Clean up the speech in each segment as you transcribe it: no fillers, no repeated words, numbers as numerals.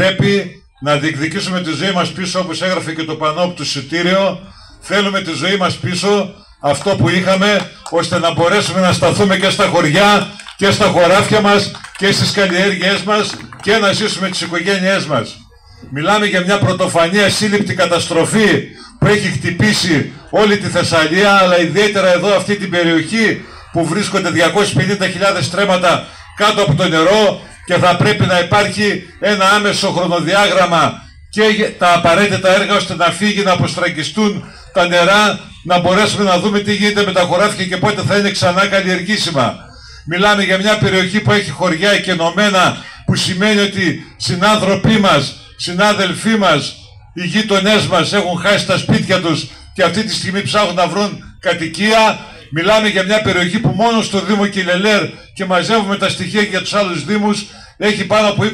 Πρέπει να διεκδικήσουμε τη ζωή μας πίσω, όπως έγραφε και το Πανόπτου Σιτηρέσιο. Θέλουμε τη ζωή μας πίσω, αυτό που είχαμε, ώστε να μπορέσουμε να σταθούμε και στα χωριά και στα χωράφια μας και στις καλλιέργειές μας και να ζήσουμε τις οικογένειές μας. Μιλάμε για μια πρωτοφανή ασύλληπτη καταστροφή που έχει χτυπήσει όλη τη Θεσσαλία, αλλά ιδιαίτερα εδώ αυτή την περιοχή που βρίσκονται 250.000 στρέμματα κάτω από το νερό, και θα πρέπει να υπάρχει ένα άμεσο χρονοδιάγραμμα και τα απαραίτητα έργα ώστε να φύγει, να αποστραγγιστούν τα νερά, να μπορέσουμε να δούμε τι γίνεται με τα χωράφια και πότε θα είναι ξανά καλλιεργήσιμα. Μιλάμε για μια περιοχή που έχει χωριά εκενωμένα, που σημαίνει ότι συνάνθρωποι μας, συνάδελφοί μας, οι γείτονές μας έχουν χάσει τα σπίτια τους και αυτή τη στιγμή ψάχνουν να βρουν κατοικία. Μιλάμε για μια περιοχή που μόνο στο Δήμο Κιλελέρ, και μαζεύουμε τα στοιχεία για τους άλλους Δήμους, έχει πάνω από 20.000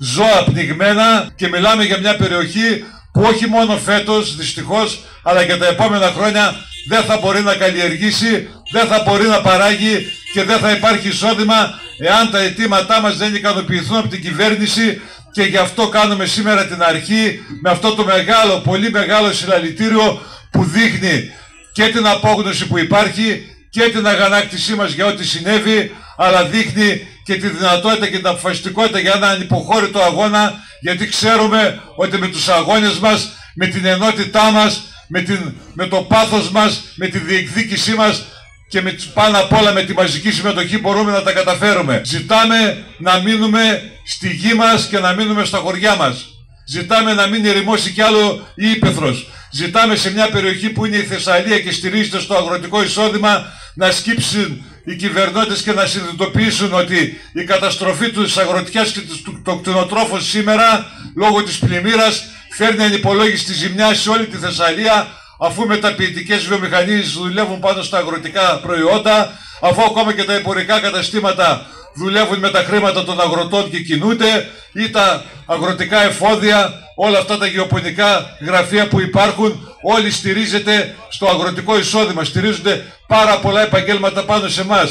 ζώα πνιγμένα, και μιλάμε για μια περιοχή που όχι μόνο φέτος δυστυχώς, αλλά και τα επόμενα χρόνια δεν θα μπορεί να καλλιεργήσει, δεν θα μπορεί να παράγει και δεν θα υπάρχει εισόδημα εάν τα αιτήματά μας δεν ικανοποιηθούν από την κυβέρνηση. Και γι' αυτό κάνουμε σήμερα την αρχή με αυτό το μεγάλο, πολύ μεγάλο συλλαλητήριο που δείχνει και την απόγνωση που υπάρχει και την αγανάκτησή μας για ό,τι συνέβη, αλλά δείχνει και τη δυνατότητα και την αποφασιστικότητα για έναν ανυποχώρητο αγώνα, γιατί ξέρουμε ότι με τους αγώνες μας, με την ενότητά μας, με το πάθος μας, με τη διεκδίκησή μας και πάνω απ' όλα με τη μαζική συμμετοχή μπορούμε να τα καταφέρουμε. Ζητάμε να μείνουμε στη γη μας και να μείνουμε στα χωριά μας. Ζητάμε να μην ερημώσει κι άλλο η ύπαιθρος. Ζητάμε σε μια περιοχή που είναι η Θεσσαλία και στηρίζεται στο αγροτικό εισόδημα να σκύψουν οι κυβερνώντες και να συνειδητοποιήσουν ότι η καταστροφή της αγροτιάς και του κτηνοτρόφων σήμερα λόγω της πλημμύρας φέρνει ανυπολόγιστη ζημιά σε όλη τη Θεσσαλία, αφού μεταποιητικές βιομηχανίες δουλεύουν πάνω στα αγροτικά προϊόντα, αφού ακόμα και τα εμπορικά καταστήματα δουλεύουν με τα χρήματα των αγροτών και κινούνται, ή τα αγροτικά εφόδια, όλα αυτά τα γεωπονικά γραφεία που υπάρχουν, όλοι στηρίζεται στο αγροτικό εισόδημα, στηρίζονται πάρα πολλά επαγγέλματα πάνω σε εμάς.